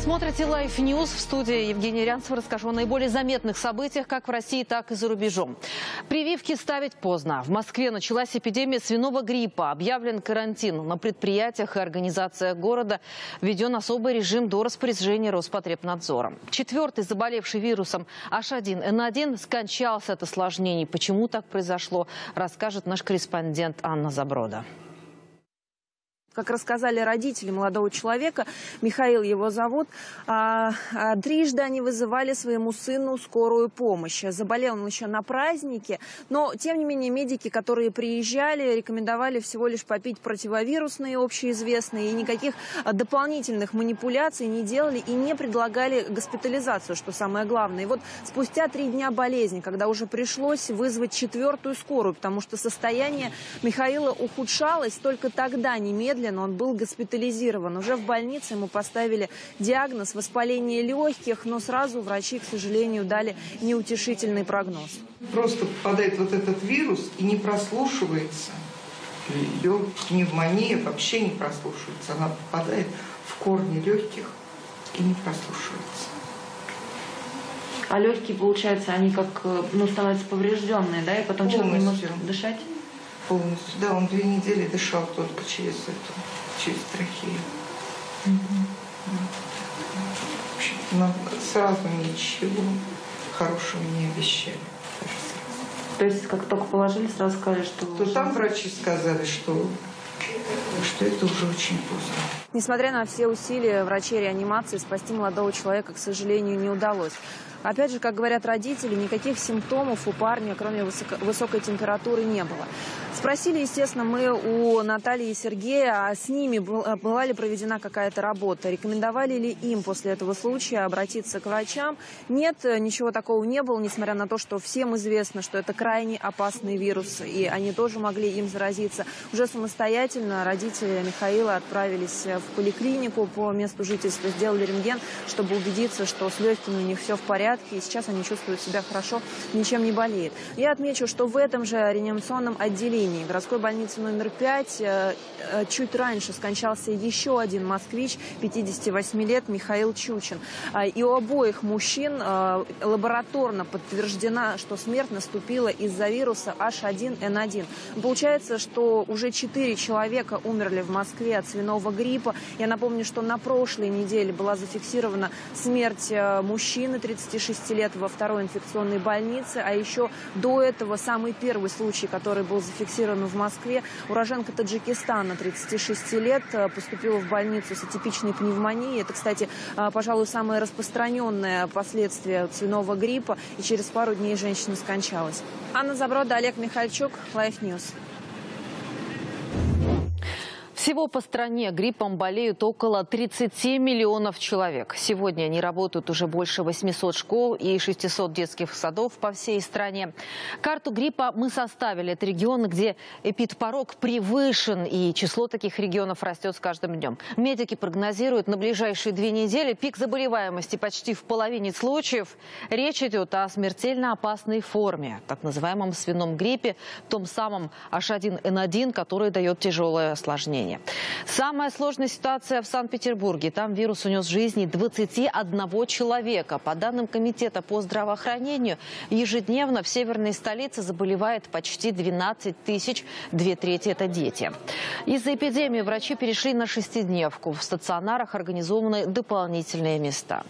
смотрите Life News. В студии Евгений Янцев. Расскажу о наиболее заметных событиях как в России, так и за рубежом. Прививки ставить поздно. В Москве началась эпидемия свиного гриппа. Объявлен карантин на предприятиях, и организация города введен особый режим до распоряжения Роспотребнадзора. Четвертый заболевший вирусом H1N1 скончался от осложнений. Почему так произошло, расскажет наш корреспондент Анна Заброда. Как рассказали родители молодого человека, Михаил его зовут, трижды они вызывали своему сыну скорую помощь. Заболел он еще на празднике, но тем не менее медики, которые приезжали, рекомендовали всего лишь попить противовирусные, общеизвестные, и никаких дополнительных манипуляций не делали и не предлагали госпитализацию, что самое главное. И вот спустя 3 дня болезни, когда уже пришлось вызвать четвертую скорую, потому что состояние Михаила ухудшалось, только тогда немедленно он был госпитализирован. Уже в больнице ему поставили диагноз воспаление легких, но сразу врачи, к сожалению, дали неутешительный прогноз. Просто попадает вот этот вирус и не прослушивается. Пневмония вообще не прослушивается. Она попадает в корни легких и не прослушивается. А легкие, получается, они как, ну, становятся поврежденные, да? И потом человек не может дышать? Полностью. Да, он 2 недели дышал только через эту, через трахею. Но сразу ничего хорошего не обещали. То есть, как только положили, сразу сказали, что... Там врачи сказали, что это уже очень поздно. Несмотря на все усилия врачей реанимации, спасти молодого человека, к сожалению, не удалось. Опять же, как говорят родители, никаких симптомов у парня, кроме высокой температуры, не было. Спросили, естественно, мы у Натальи и Сергея, а с ними была ли проведена какая-то работа. Рекомендовали ли им после этого случая обратиться к врачам? Нет, ничего такого не было, несмотря на то, что всем известно, что это крайне опасный вирус, и они тоже могли им заразиться. Уже самостоятельно родители Михаила отправились в поликлинику по месту жительства, сделали рентген, чтобы убедиться, что с легкими у них все в порядке. И сейчас они чувствуют себя хорошо, ничем не болеет. Я отмечу, что в этом же реанимационном отделении городской больницы номер 5 чуть раньше скончался еще один москвич, 58 лет, Михаил Чучин. И у обоих мужчин лабораторно подтверждено, что смерть наступила из-за вируса H1N1. Получается, что уже 4 человека умерли в Москве от свиного гриппа. Я напомню, что на прошлой неделе была зафиксирована смерть мужчины 36 лет во второй инфекционной больнице, а еще до этого самый первый случай, который был зафиксирован в Москве, уроженка Таджикистана 36 лет поступила в больницу с атипичной пневмонией. Это, кстати, пожалуй, самое распространенное последствие свиного гриппа, и через пару дней женщина скончалась. Анна Заброда, Олег Михальчук, Life News. Всего по стране гриппом болеют около 30 миллионов человек. Сегодня не работают уже больше 800 школ и 600 детских садов по всей стране. Карту гриппа мы составили. Это регионы, где эпидпорог превышен, и число таких регионов растет с каждым днем. Медики прогнозируют на ближайшие 2 недели пик заболеваемости почти в половине случаев. Речь идет о смертельно опасной форме, так называемом свином гриппе, том самом H1N1, который дает тяжелое осложнение. Самая сложная ситуация в Санкт-Петербурге. Там вирус унес жизни 21 человека. По данным Комитета по здравоохранению, ежедневно в северной столице заболевает почти 12 тысяч, 2/3 – это дети. Из-за эпидемии врачи перешли на 6-дневку. В стационарах организованы дополнительные места.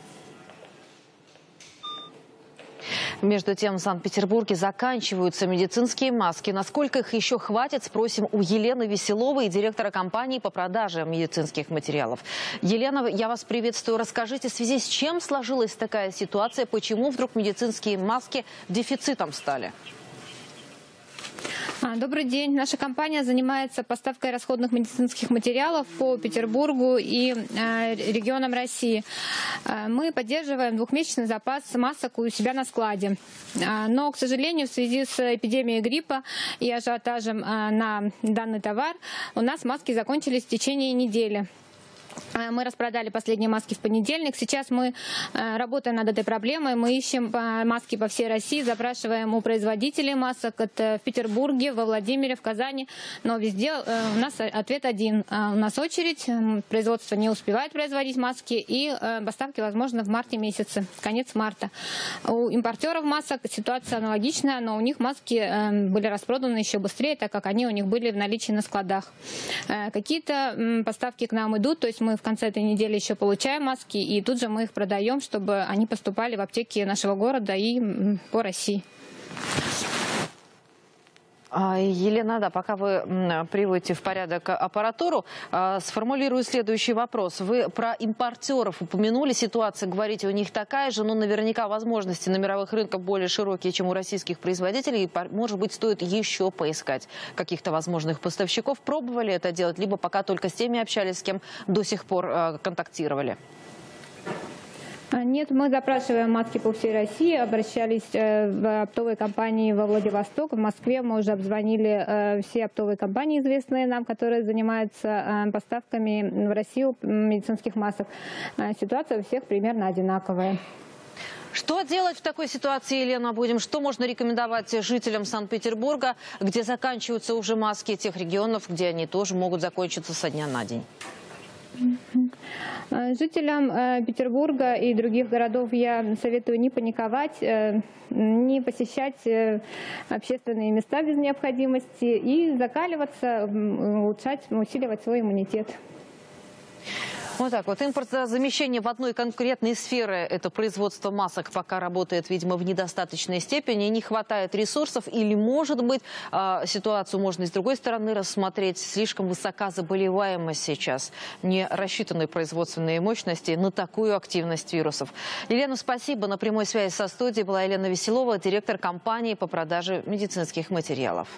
Между тем, в Санкт-Петербурге заканчиваются медицинские маски. Насколько их еще хватит, спросим у Елены Веселовой, директора компании по продаже медицинских материалов. Елена, я вас приветствую. Расскажите, в связи с чем сложилась такая ситуация, почему вдруг медицинские маски дефицитом стали? Добрый день. Наша компания занимается поставкой расходных медицинских материалов по Петербургу и регионам России. Мы поддерживаем 2-месячный запас масок у себя на складе. Но, к сожалению, в связи с эпидемией гриппа и ажиотажем на данный товар у нас маски закончились в течение недели. Мы распродали последние маски в понедельник. Сейчас мы работаем над этой проблемой. Мы ищем маски по всей России, запрашиваем у производителей масок. Это в Петербурге, во Владимире, в Казани. Но везде у нас ответ один. У нас очередь. Производство не успевает производить маски. И поставки, возможно, в марте месяце, конец марта. У импортеров масок ситуация аналогичная, но у них маски были распроданы еще быстрее, так как они у них были в наличии на складах. Какие-то поставки к нам идут, то есть мы в конце этой недели еще получаем маски, и тут же мы их продаем, чтобы они поступали в аптеки нашего города и по России. Елена, да, пока вы приводите в порядок аппаратуру, сформулирую следующий вопрос. Вы про импортеров упомянули, ситуация, говорите, у них такая же, но наверняка возможности на мировых рынках более широкие, чем у российских производителей, и, может быть, стоит еще поискать каких-то возможных поставщиков. Пробовали это делать, либо пока только с теми общались, с кем до сих пор контактировали? Нет, мы запрашиваем маски по всей России, обращались в оптовые компании во Владивосток, в Москве. Мы уже обзвонили все оптовые компании, известные нам, которые занимаются поставками в Россию медицинских масок. Ситуация у всех примерно одинаковая. Что делать в такой ситуации, Елена, будем? Что можно рекомендовать жителям Санкт-Петербурга, где заканчиваются уже маски тех регионов, где они тоже могут закончиться со дня на день? Жителям Петербурга и других городов я советую не паниковать, не посещать общественные места без необходимости и закаливаться, улучшать, усиливать свой иммунитет. Вот так вот. Импортозамещение в одной конкретной сфере, это производство масок, пока работает, видимо, в недостаточной степени, не хватает ресурсов, или, может быть, ситуацию можно и с другой стороны рассмотреть. Слишком высока заболеваемость сейчас, не рассчитаны производственные мощности на такую активность вирусов. Елена, спасибо. На прямой связи со студией была Елена Веселова, директор компании по продаже медицинских материалов.